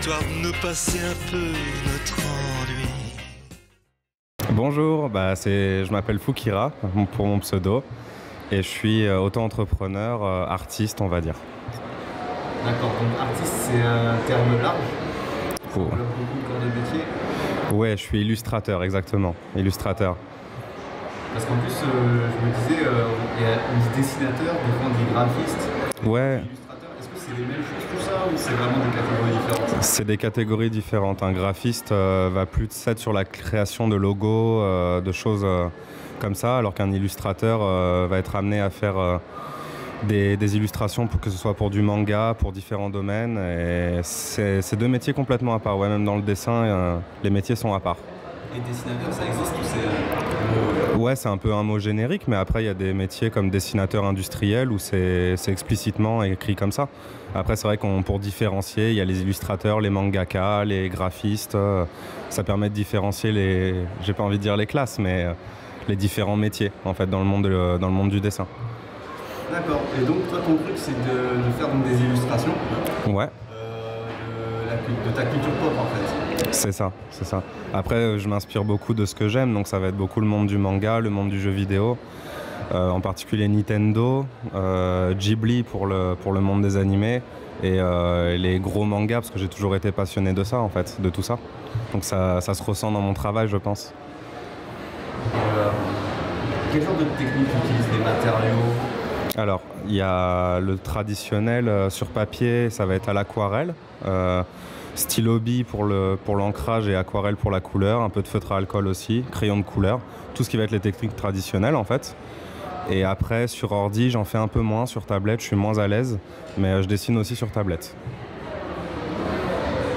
histoire de nous passer un peu notre ennui. Bonjour, je m'appelle Fukira pour mon pseudo et je suis auto-entrepreneur, artiste on va dire. D'accord, donc artiste c'est un terme large. Pour beaucoup de corps de métier. Ouais, je suis illustrateur, exactement, illustrateur. Parce qu'en plus, je me disais, il y a des dessinateurs, des graphistes, ouais. Des illustrateurs. Est-ce que c'est les mêmes choses tout ça ou c'est vraiment des catégories différentes? C'est des catégories différentes. Un graphiste va plus de 7 sur la création de logos, de choses comme ça, alors qu'un illustrateur va être amené à faire des illustrations, pour que ce soit pour du manga, pour différents domaines. Et c'est deux métiers complètement à part. Ouais, même dans le dessin, les métiers sont à part. Et dessinateur, ça existe ou c'est... Ouais, c'est un peu un mot générique, mais après, il y a des métiers comme dessinateur industriel où c'est explicitement écrit comme ça. Après, c'est vrai qu'on pour différencier, il y a les illustrateurs, les mangakas, les graphistes. Ça permet de différencier les... J'ai pas envie de dire les classes, mais les différents métiers, en fait, dans le monde du dessin. D'accord. Et donc, toi, ton truc, c'est de faire donc, des illustrations. Ouais. De ta culture pop, en fait. C'est ça, c'est ça. Après, je m'inspire beaucoup de ce que j'aime, donc ça va être beaucoup le monde du manga, le monde du jeu vidéo, en particulier Nintendo, Ghibli pour le monde des animés, et les gros mangas, parce que j'ai toujours été passionné de ça, en fait, de tout ça. Donc ça se ressent dans mon travail, je pense. Quel genre de technique utilisent les matériaux? Alors, il y a le traditionnel sur papier, ça va être à l'aquarelle. Stylo bille pour l'ancrage et aquarelle pour la couleur, un peu de feutre à alcool aussi, crayon de couleur, tout ce qui va être les techniques traditionnelles en fait. Et après sur ordi j'en fais un peu moins, sur tablette je suis moins à l'aise, mais je dessine aussi sur tablette.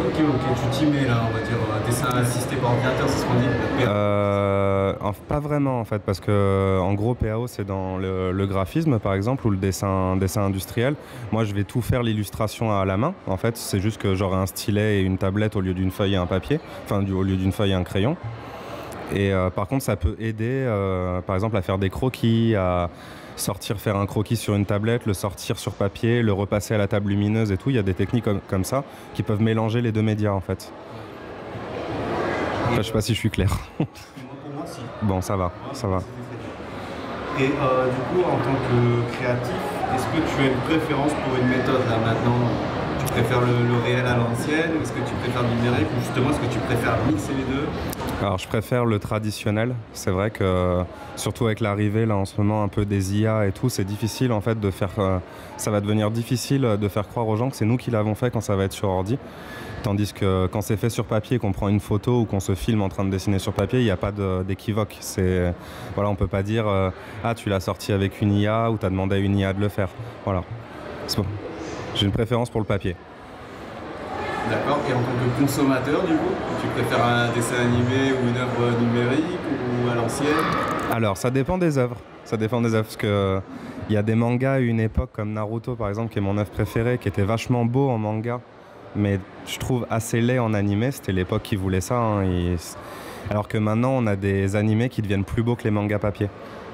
Ok, tu t'y mets là, on va dire, dessin assisté par ordinateur, c'est ce qu'on dit? Pas vraiment en fait, parce que en gros PAO c'est dans le graphisme par exemple, ou le dessin industriel. Moi je vais tout faire l'illustration à la main, en fait, c'est juste que j'aurai un stylet et une tablette au lieu d'une feuille et un papier, enfin au lieu d'une feuille et un crayon. Et par contre ça peut aider par exemple à faire des croquis, à sortir, faire un croquis sur une tablette, le sortir sur papier, le repasser à la table lumineuse et tout. Il y a des techniques comme ça qui peuvent mélanger les deux médias en fait. Enfin, je sais pas si je suis clair. Pour moi, si. Bon, ça va, ça va. Et du coup, en tant que créatif, est-ce que tu as une préférence pour une méthode là maintenant? Tu préfères le réel à l'ancienne? Est-ce que tu préfères le numérique? Ou justement, est-ce que tu préfères mixer les deux? Alors je préfère le traditionnel, c'est vrai que surtout avec l'arrivée là en ce moment un peu des IA et tout, c'est difficile en fait de faire, ça va devenir difficile de faire croire aux gens que c'est nous qui l'avons fait quand ça va être sur ordi, tandis que quand c'est fait sur papier, qu'on prend une photo ou qu'on se filme en train de dessiner sur papier, il n'y a pas d'équivoque, c'est, voilà, on peut pas dire ah tu l'as sorti avec une IA ou t'as demandé à une IA de le faire, voilà, c'est bon, j'ai une préférence pour le papier. D'accord, et en tant que consommateur du coup, tu préfères un dessin animé ou une œuvre numérique ou à l'ancienne? Alors ça dépend des œuvres, ça dépend des œuvres, parce que il y a des mangas à une époque comme Naruto par exemple, qui est mon œuvre préférée, qui était vachement beau en manga, mais je trouve assez laid en animé, c'était l'époque qui voulait ça, hein. Alors que maintenant on a des animés qui deviennent plus beaux que les mangas papier.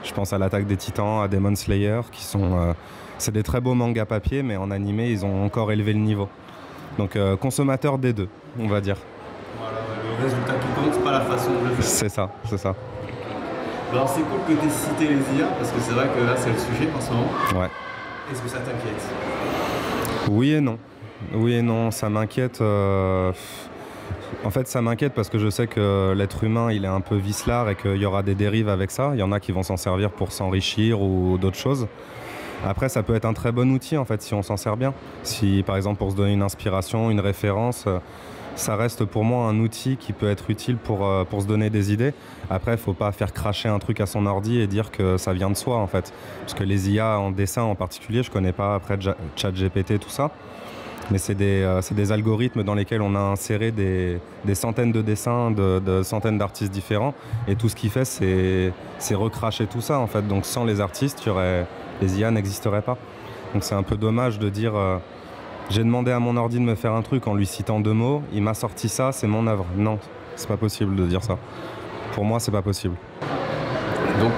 Je pense à l'Attaque des Titans, à Demon Slayer, qui sont... c'est des très beaux mangas papier, mais en animé ils ont encore élevé le niveau. Donc consommateur des deux, on va dire. Voilà, le résultat qui compte, c'est pas la façon de le faire. C'est ça, c'est ça. Alors c'est cool que tu aies cité les IA, parce que c'est vrai que là c'est le sujet en ce moment. Ouais. Est-ce que ça t'inquiète? Oui et non. Oui et non, ça m'inquiète. En fait ça m'inquiète parce que je sais que l'être humain il est un peu vicelard et qu'il y aura des dérives avec ça. Il y en a qui vont s'en servir pour s'enrichir ou d'autres choses. Après, ça peut être un très bon outil, en fait, si on s'en sert bien. Si, par exemple, pour se donner une inspiration, une référence, ça reste pour moi un outil qui peut être utile pour se donner des idées. Après, il ne faut pas faire cracher un truc à son ordi et dire que ça vient de soi, en fait. Parce que les IA en dessin, en particulier, je ne connais pas après ChatGPT, tout ça. Mais c'est des algorithmes dans lesquels on a inséré des centaines de dessins de centaines d'artistes différents. Et tout ce qu'il fait, c'est recracher tout ça, en fait. Donc, sans les artistes, il y aurait... Les IA n'existeraient pas. Donc c'est un peu dommage de dire j'ai demandé à mon ordi de me faire un truc en lui citant 2 mots, il m'a sorti ça, c'est mon œuvre. Non, c'est pas possible de dire ça. Pour moi, c'est pas possible. Donc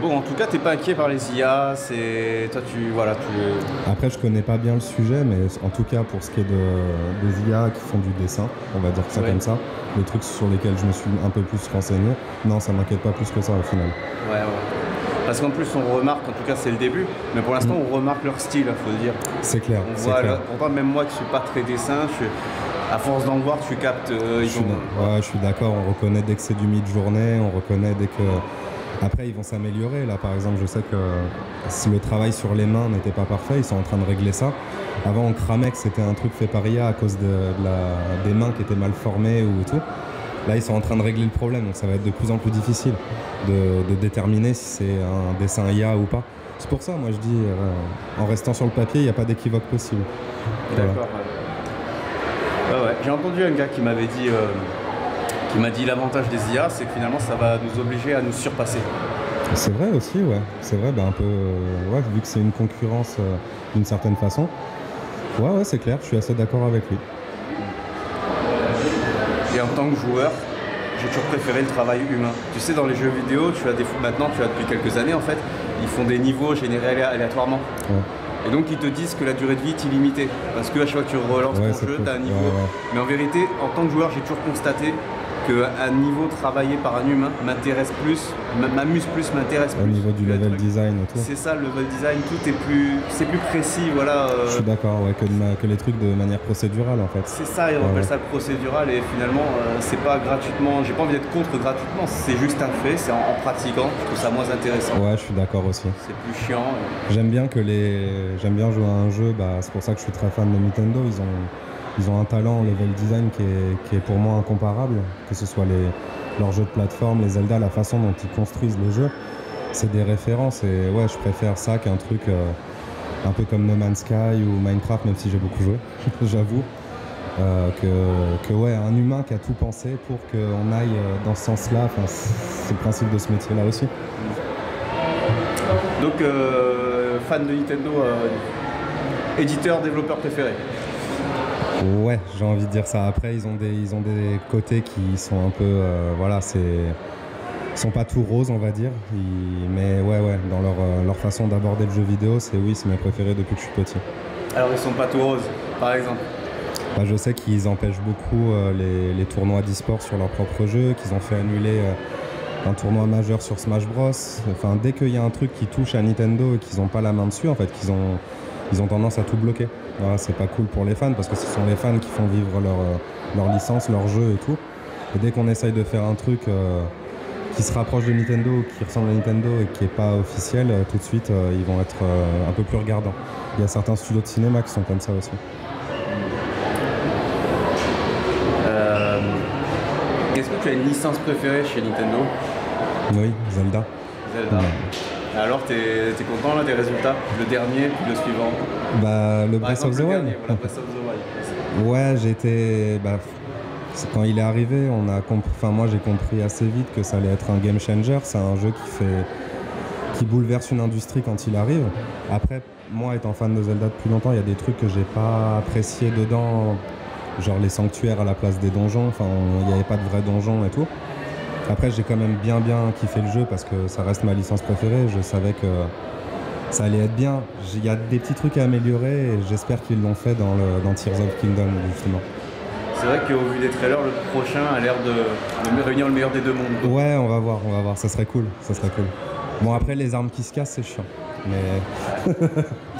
bon, en tout cas, t'es pas inquiet par les IA, c'est toi tu voilà tu. Après, je connais pas bien le sujet, mais en tout cas pour ce qui est des IA qui font du dessin, on va dire ça ouais. Comme ça, les trucs sur lesquels je me suis un peu plus renseigné, non, ça m'inquiète pas plus que ça au final. Ouais. Parce qu'en plus, on remarque, en tout cas c'est le début, mais pour l'instant on remarque leur style, faut le dire. C'est clair. On voit clair. Pourtant, même moi qui suis pas très dessin, à force d'en voir, tu captes. Je suis d'accord, on reconnaît dès que c'est du Midjourney, on reconnaît dès que. Après, ils vont s'améliorer. Là, par exemple, je sais que si le travail sur les mains n'était pas parfait, ils sont en train de régler ça. Avant, on cramait que c'était un truc fait par IA à cause des mains qui étaient mal formées ou tout. Là, ils sont en train de régler le problème, donc ça va être de plus en plus difficile de déterminer si c'est un dessin IA ou pas. C'est pour ça, moi, je dis, en restant sur le papier, il n'y a pas d'équivoque possible. Voilà. D'accord. Ouais. J'ai entendu un gars qui m'avait dit... Il m'a dit l'avantage des IA, c'est que finalement ça va nous obliger à nous surpasser. C'est vrai aussi, ouais. C'est vrai, ben un peu, ouais, vu que c'est une concurrence d'une certaine façon. Ouais, c'est clair, je suis assez d'accord avec lui. Et en tant que joueur, j'ai toujours préféré le travail humain. Tu sais, dans les jeux vidéo, tu as des fous maintenant, tu as depuis quelques années en fait, ils font des niveaux générés aléatoirement. Ouais. Et donc ils te disent que la durée de vie est illimitée. Parce que à chaque fois que tu relances ton jeu, t'as un niveau. Mais en vérité, en tant que joueur, j'ai toujours constaté qu'un niveau travaillé par un humain m'intéresse plus, m'amuse plus, m'intéresse plus. Au niveau du level design et tout. C'est ça, le level design, tout est plus, c'est plus précis, voilà. Je suis d'accord, ouais, que les trucs de manière procédurale en fait. C'est ça, ils appellent ça procédural et finalement c'est pas gratuitement, j'ai pas envie d'être contre gratuitement, c'est juste un fait, c'est en pratiquant, je trouve ça moins intéressant. Ouais, je suis d'accord aussi. C'est plus chiant. J'aime bien jouer à un jeu, bah, c'est pour ça que je suis très fan de Nintendo, ils ont un talent en level design qui est pour moi incomparable, que ce soit leurs jeux de plateforme, les Zelda, la façon dont ils construisent les jeux, c'est des références et ouais, je préfère ça qu'un truc un peu comme No Man's Sky ou Minecraft, même si j'ai beaucoup joué, j'avoue, ouais, un humain qui a tout pensé pour qu'on aille dans ce sens-là, enfin, c'est le principe de ce métier-là aussi. Donc, fan de Nintendo, éditeur, développeur préféré? Ouais, j'ai envie de dire ça. Après, ils ont des côtés qui sont un peu, voilà, sont pas tout roses, on va dire. Mais ouais, dans leur façon d'aborder le jeu vidéo, c'est mes préférés depuis que je suis petit. Alors, ils sont pas tout roses, par exemple? Bah, je sais qu'ils empêchent beaucoup les tournois d'e-sport sur leur propre jeu, qu'ils ont fait annuler un tournoi majeur sur Smash Bros. Enfin, dès qu'il y a un truc qui touche à Nintendo et qu'ils n'ont pas la main dessus, en fait, ils ont tendance à tout bloquer. Voilà, c'est pas cool pour les fans parce que ce sont les fans qui font vivre leur licence, leur jeu et tout. Et dès qu'on essaye de faire un truc qui se rapproche de Nintendo, qui ressemble à Nintendo et qui n'est pas officiel, tout de suite ils vont être un peu plus regardants. Il y a certains studios de cinéma qui sont comme ça aussi. Est-ce que tu as une licence préférée chez Nintendo? Oui, Zelda. Zelda. Ouais. Alors, t'es content là des résultats? Le dernier, puis le suivant? Bah, le Breath of the Wild. Ouais, j'étais... Bah, quand il est arrivé, moi j'ai compris assez vite que ça allait être un game changer. C'est un jeu qui bouleverse une industrie quand il arrive. Après, moi étant fan de Zelda depuis longtemps, il y a des trucs que j'ai pas appréciés dedans, genre les sanctuaires à la place des donjons. Enfin, il n'y avait pas de vrais donjons et tout. Après, j'ai quand même bien kiffé le jeu parce que ça reste ma licence préférée. Je savais que ça allait être bien. Il y a des petits trucs à améliorer et j'espère qu'ils l'ont fait dans Tears of Kingdom, justement. C'est vrai qu'au vu des trailers, le prochain a l'air de réunir le meilleur des deux mondes. Ouais, on va voir. Ça serait cool, ça serait cool. Bon, après, les armes qui se cassent, c'est chiant. Mais...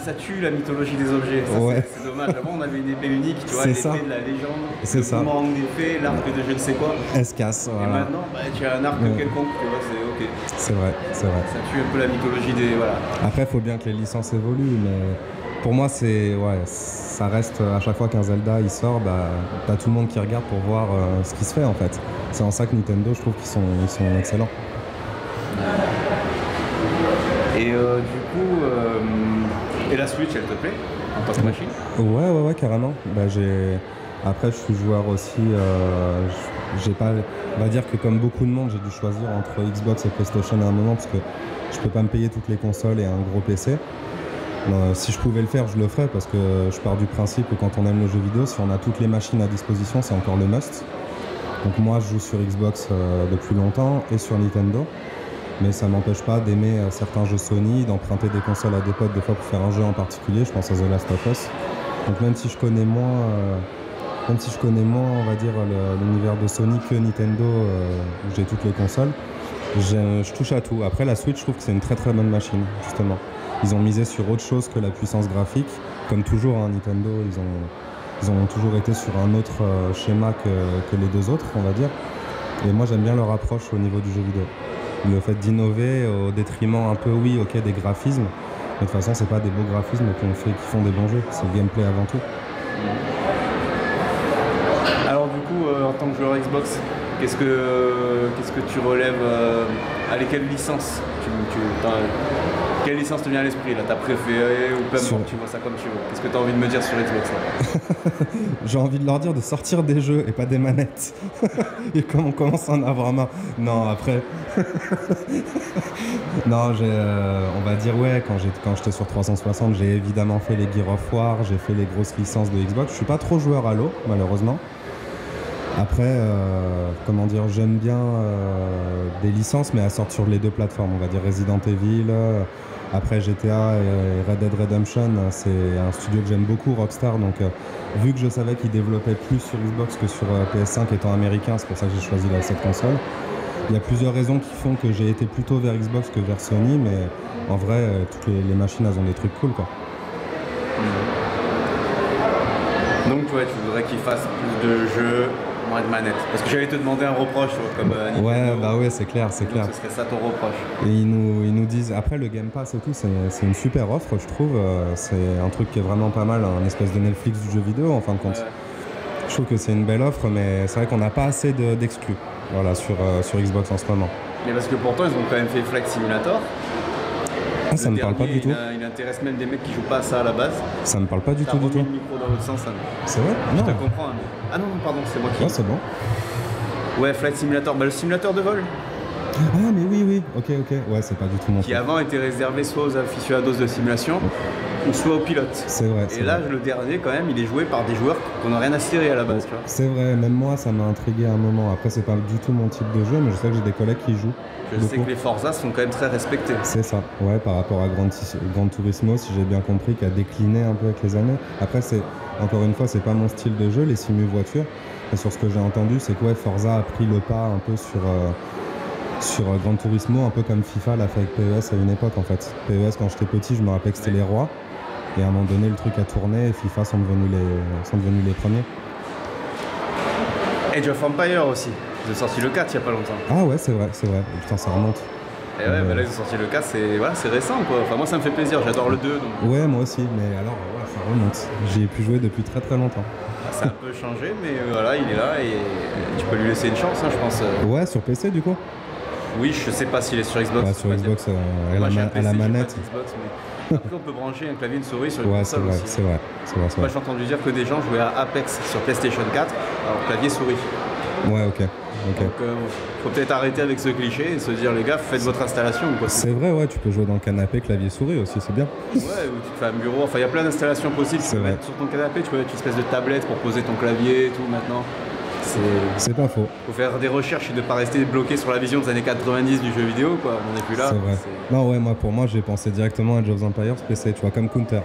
ça tue la mythologie des objets, ça, ouais. C'est dommage. Avant on avait une épée unique, tu vois, l'épée de la légende, le boomerang d'épée, l'arc de je ne sais quoi. Elle se casse, voilà. Et maintenant, bah, tu as un arc quelconque, tu vois, c'est ok. C'est vrai. Ça tue un peu la mythologie des... Voilà. Après, il faut bien que les licences évoluent, mais pour moi, ça reste à chaque fois qu'un Zelda il sort, bah, t'as tout le monde qui regarde pour voir ce qui se fait en fait. C'est en ça que Nintendo, je trouve qu'ils sont excellents. Et et la Switch, elle te plaît en tant que machine? Ouais, carrément. Bah, après, je suis joueur aussi. J'ai pas... On va dire que comme beaucoup de monde, j'ai dû choisir entre Xbox et PlayStation à un moment parce que je peux pas me payer toutes les consoles et un gros PC. Si je pouvais le faire, je le ferais parce que je pars du principe que quand on aime le jeu vidéo, si on a toutes les machines à disposition, c'est encore le must. Donc moi, je joue sur Xbox depuis longtemps et sur Nintendo. mais ça m'empêche pas d'aimer certains jeux Sony, d'emprunter des consoles à des potes des fois pour faire un jeu en particulier, je pense à The Last of Us. Donc même si je connais moins, on va dire, l'univers de Sony que Nintendo, où j'ai toutes les consoles, je touche à tout. Après la Switch, je trouve que c'est une très très bonne machine, justement. Ils ont misé sur autre chose que la puissance graphique, comme toujours, hein, Nintendo, ils ont toujours été sur un autre schéma que les deux autres, on va dire. Et moi, j'aime bien leur approche au niveau du jeu vidéo. Le fait d'innover au détriment un peu, oui, ok, des graphismes, mais de toute façon, c'est pas des beaux graphismes qui font des bons jeux, c'est le gameplay avant tout. Alors du coup, en tant que joueur Xbox, qu'est-ce que tu relèves allez, quelle licence quelle licence te vient à l'esprit là, ta préférée ou peu importe, tu vois ça comme tu veux. Qu'est-ce que tu as envie de me dire sur Xbox là? J'ai envie de leur dire de sortir des jeux et pas des manettes. Et comme on commence à en avoir marre. Non, après. Non, on va dire ouais, quand j'étais sur 360, j'ai évidemment fait les Gears of War, j'ai fait les grosses licences de Xbox. Je suis pas trop joueur à l'eau, malheureusement. Après, comment dire, j'aime bien des licences, mais à sortir sur les deux plateformes. On va dire Resident Evil, après GTA et Red Dead Redemption. C'est un studio que j'aime beaucoup, Rockstar. Donc, vu que je savais qu'ils développaient plus sur Xbox que sur PS5 étant américain, c'est pour ça que j'ai choisi cette console. Il y a plusieurs raisons qui font que j'ai été plutôt vers Xbox que vers Sony, mais en vrai, toutes les machines, elles ont des trucs cool, quoi. Donc, toi, tu voudrais qu'ils fassent plus de jeux, de manette. Parce que j'allais te demander un reproche comme Nintendo. Ouais, bah ouais, c'est clair. Donc, ce serait ça ton reproche. Et ils nous disent, après le Game Pass et tout, c'est une super offre, je trouve. C'est un truc qui est vraiment pas mal, un espèce de Netflix du jeu vidéo en fin de compte. Ouais. Je trouve que c'est une belle offre, mais c'est vrai qu'on n'a pas assez d'exclus, voilà, sur Xbox en ce moment. Mais parce que pourtant, ils ont quand même fait Flight Simulator. Ah, ça me parle pas du tout. Il intéresse même des mecs qui jouent pas à ça à la base. Ça me parle pas du tout, du tout. Le micro dans l'autre sens, ça. C'est vrai? Non. Je te comprends. Mais... Ah non, pardon, c'est moi qui. Ah, c'est bon. Ouais, Flight Simulator, bah, le simulateur de vol. Ah mais oui, ok, ouais, c'est pas du tout mon. Qui avant était réservé soit aux aficionados de simulation, okay, ou soit aux pilotes. C'est vrai. Et là, le dernier quand même, il est joué par des joueurs qu'on n'a rien à cirer à la base, tu vois. C'est vrai, même moi, ça m'a intrigué à un moment. Après, c'est pas du tout mon type de jeu, mais je sais que j'ai des collègues qui jouent. Je sais que les Forza sont quand même très respectés. C'est ça, ouais, par rapport à Grand Turismo, si j'ai bien compris, qui a décliné un peu avec les années. Après, encore une fois, c'est pas mon style de jeu, les simu voitures. Et sur ce que j'ai entendu, c'est que ouais, Forza a pris le pas un peu sur Grand Turismo, un peu comme FIFA l'a fait avec PES à une époque en fait. PES, quand j'étais petit, je me rappelais que c'était les rois. Et à un moment donné, le truc a tourné et FIFA sont devenus les premiers. Age of Empires aussi. Ils ont sorti le 4 il n'y a pas longtemps. Ah ouais, c'est vrai. Putain, ça remonte. Et ouais, bah là, ils ont sorti le 4, c'est récent, quoi. Enfin, moi, ça me fait plaisir, j'adore le 2. Donc... Ouais, moi aussi, mais alors, ouais, ça remonte. J'y ai pu jouer depuis très très longtemps. Ça a un peu changé, mais voilà, il est là et tu peux lui laisser une chance, hein, je pense. Ouais, sur PC, du coup. Oui, je sais pas s'il est sur Xbox. Ouais, sur Xbox, à la manette. Xbox, mais... Après, on peut brancher un clavier et une souris sur une console aussi. C'est vrai. Moi, j'ai entendu dire que des gens jouaient à Apex sur PlayStation 4, alors clavier-souris. Ouais, ok. Donc, faut peut-être arrêter avec ce cliché et se dire, les gars, faites votre installation ou quoi. C'est vrai, ouais, tu peux jouer dans le canapé, clavier-souris aussi, c'est bien. Ouais, ou tu te fais un bureau, enfin, il y a plein d'installations possibles. Tu peux mettre sur ton canapé, tu peux mettre une espèce de tablette pour poser ton clavier et tout maintenant. C'est pas faux. Faut faire des recherches et ne pas rester bloqué sur la vision des années 90 du jeu vidéo, quoi. On n'est plus là. C'est vrai. Non, ouais, pour moi, j'ai pensé directement à Age of Empires PC, tu vois, comme Counter.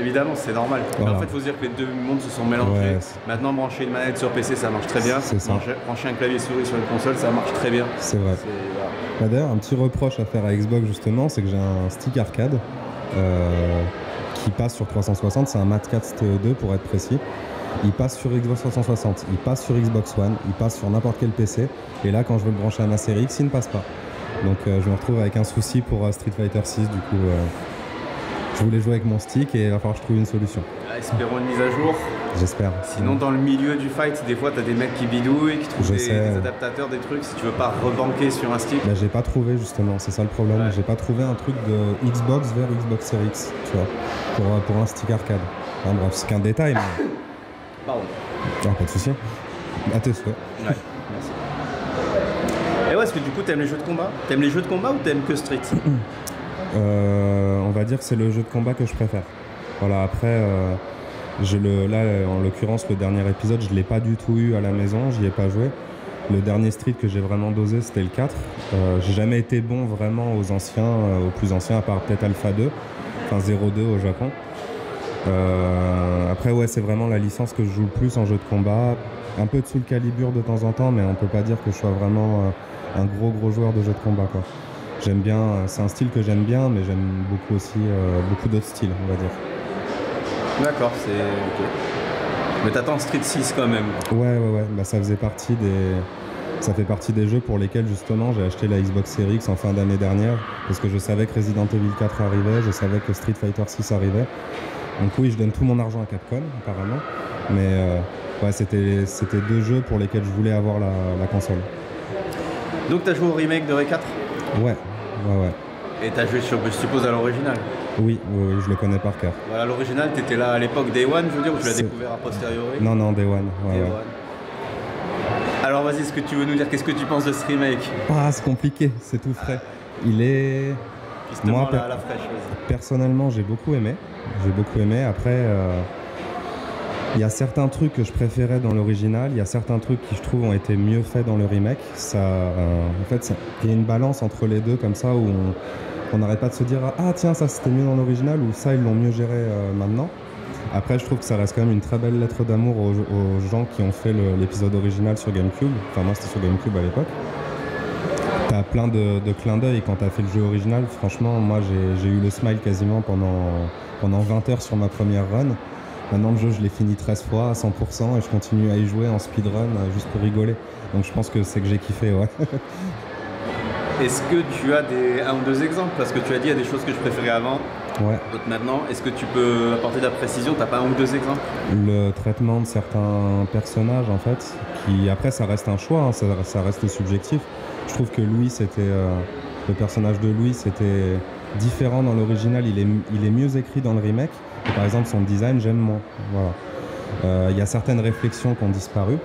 Évidemment, c'est normal. Voilà. Mais en fait, il faut se dire que les deux mondes se sont mélangés. Ouais, maintenant, brancher une manette sur PC, ça marche très bien. Brancher un clavier souris sur une console, ça marche très bien. C'est vrai. Bah, d'ailleurs, un petit reproche à faire à Xbox, justement, c'est que j'ai un stick arcade qui passe sur 360. C'est un MAT4 TE2 pour être précis. Il passe sur Xbox 360, il passe sur Xbox One, il passe sur n'importe quel PC. Et là, quand je veux le brancher à ma série X, il ne passe pas. Donc, je me retrouve avec un souci pour Street Fighter 6. Du coup, je voulais jouer avec mon stick et il va falloir que je trouve une solution. Espérons une mise à jour. J'espère. Sinon, dans le milieu du fight, des fois, tu as des mecs qui bidouillent, qui trouvent des adaptateurs, des trucs. Si tu veux pas rebanquer sur un stick. Bah, j'ai pas trouvé, justement. C'est ça le problème. Ouais. J'ai pas trouvé un truc de Xbox vers Xbox Series X, tu vois, pour un stick arcade. Enfin, bref, c'est qu'un détail, mais... Pardon. Ah, pas de soucis. À tes souhaits. Ouais, merci. Et ouais, est-ce que du coup, t'aimes les jeux de combat? T'aimes les jeux de combat ou t'aimes que Street? On va dire que c'est le jeu de combat que je préfère. Voilà, après, là, en l'occurrence, le dernier épisode, je ne l'ai pas du tout eu à la maison, j'y ai pas joué. Le dernier Street que j'ai vraiment dosé, c'était le 4. J'ai jamais été bon vraiment aux anciens, aux plus anciens, à part peut-être Alpha 2, enfin 0-2 au Japon. Après, ouais, c'est vraiment la licence que je joue le plus en jeu de combat. Un peu de Soul Calibur de temps en temps, mais on peut pas dire que je sois vraiment un gros joueur de jeu de combat, quoi. J'aime bien, c'est un style que j'aime bien, mais j'aime beaucoup aussi beaucoup d'autres styles, on va dire. D'accord, c'est ok. Mais t'attends Street 6 quand même. Ouais, bah, ça fait partie des jeux pour lesquels justement j'ai acheté la Xbox Series X en fin d'année dernière, parce que je savais que Resident Evil 4 arrivait, je savais que Street Fighter 6 arrivait. Donc oui, je donne tout mon argent à Capcom apparemment, mais ouais, c'était deux jeux pour lesquels je voulais avoir la console. Donc t'as joué au remake de Ré4? Ouais. Et t'as joué, je suppose, à l'original? Oui, je le connais par cœur. Voilà, l'original, t'étais là à l'époque Day One, je veux dire, ou tu l'as découvert a posteriori? Non, Day One. Ouais. Alors vas-y, est-ce que tu veux nous dire qu'est-ce que tu penses de ce remake? Ah, c'est compliqué, c'est tout frais. Il est... Justement, moi, la fraîche, vas-y. Personnellement, j'ai beaucoup aimé. Après... Il y a certains trucs que je préférais dans l'original, il y a certains trucs qui, je trouve, ont été mieux faits dans le remake. Ça, en fait, il y a une balance entre les deux comme ça où on n'arrête pas de se dire « Ah tiens, ça c'était mieux dans l'original » ou « Ça, ils l'ont mieux géré maintenant ». Après, je trouve que ça reste quand même une très belle lettre d'amour aux gens qui ont fait l'épisode original sur Gamecube. Enfin, moi, c'était sur Gamecube à l'époque. T'as plein de clins d'œil quand t'as fait le jeu original. Franchement, moi, j'ai eu le smile quasiment pendant 20 heures sur ma première run. Maintenant, le jeu, je l'ai fini 13 fois à 100% et je continue à y jouer en speedrun juste pour rigoler. Donc je pense que c'est que j'ai kiffé, ouais. Est-ce que tu as un ou deux exemples? Parce que tu as dit, il y a des choses que je préférais avant, d'autres maintenant. Est-ce que tu peux apporter de la précision? T'as pas un ou deux exemples? Le traitement de certains personnages, en fait, qui après, ça reste un choix, hein, ça reste subjectif. Je trouve que Louis, c'était... le personnage de Louis, c'était différent dans l'original. Il est mieux écrit dans le remake. Et par exemple, son design, j'aime moins. Voilà. Y a certaines réflexions qui ont disparu.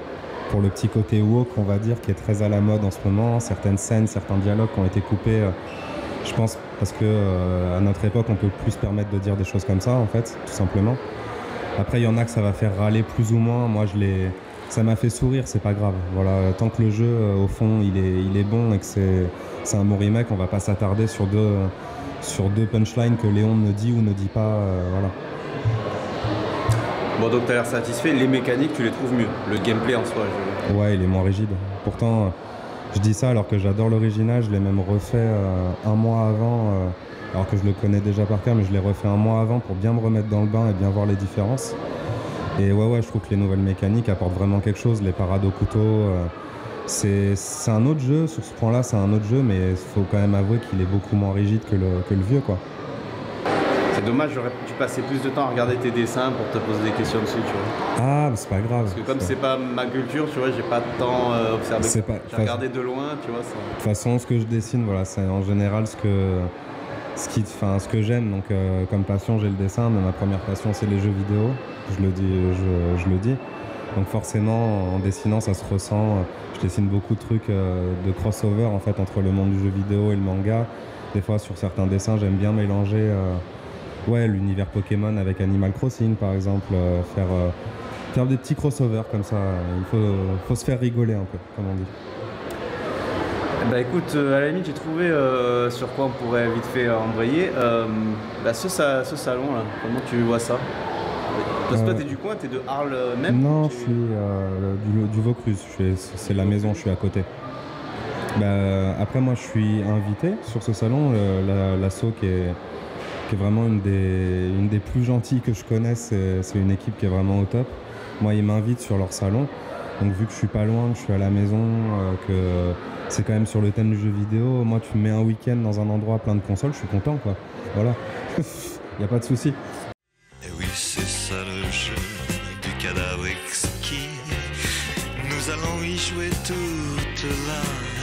Pour le petit côté woke, on va dire, qui est très à la mode en ce moment. Certaines scènes, certains dialogues qui ont été coupés. Je pense parce que à notre époque, on peut plus se permettre de dire des choses comme ça, en fait, tout simplement. Après, il y en a que ça va faire râler plus ou moins. Moi, ça m'a fait sourire, c'est pas grave. Voilà, tant que le jeu, au fond, il est bon et que c'est un bon remake, on va pas s'attarder sur deux punchlines que Léon ne dit ou ne dit pas, voilà. Bon, donc tu as l'air satisfait, les mécaniques tu les trouves mieux, le gameplay en soi ouais, il est moins rigide. Pourtant, je dis ça alors que j'adore l'original, je l'ai même refait un mois avant, alors que je le connais déjà par cœur, mais je l'ai refait un mois avant pour bien me remettre dans le bain et bien voir les différences. Et ouais, je trouve que les nouvelles mécaniques apportent vraiment quelque chose, les parades au couteau, c'est un autre jeu, sur ce point-là, c'est un autre jeu, mais il faut quand même avouer qu'il est beaucoup moins rigide que le vieux, quoi. C'est dommage, j'aurais dû passer plus de temps à regarder tes dessins pour te poser des questions dessus, tu vois. Ah, mais c'est pas grave. Parce que comme c'est pas ma culture, tu vois, j'ai pas tant observé. J'ai regardé de loin, tu vois. De toute façon, ce que je dessine, voilà, c'est en général ce que j'aime. Donc, comme passion, j'ai le dessin, mais ma première passion, c'est les jeux vidéo. Je le dis. Donc forcément, en dessinant, ça se ressent. Je dessine beaucoup de trucs de crossover en fait entre le monde du jeu vidéo et le manga. Des fois, sur certains dessins, j'aime bien mélanger l'univers Pokémon avec Animal Crossing, par exemple. Faire des petits crossovers comme ça. Il faut se faire rigoler un peu, comme on dit. Bah écoute, à la limite, j'ai trouvé sur quoi on pourrait vite fait embrayer. Ce salon, là, comment tu vois ça? Parce que toi, t'es du coin, t'es de Arles même? Non, je suis du Vaucruz, c'est la maison, je suis à côté. Bah, après, moi, je suis invité sur ce salon. L'asso qui est vraiment une des plus gentilles que je connaisse, c'est une équipe qui est vraiment au top. Moi, ils m'invitent sur leur salon. Donc, vu que je suis pas loin, que je suis à la maison, que c'est quand même sur le thème du jeu vidéo, moi, tu me mets un week-end dans un endroit plein de consoles, je suis content, quoi. Voilà, il n'y a pas de souci. C'est ça le jeu du cadavre exquis. Nous allons y jouer toute la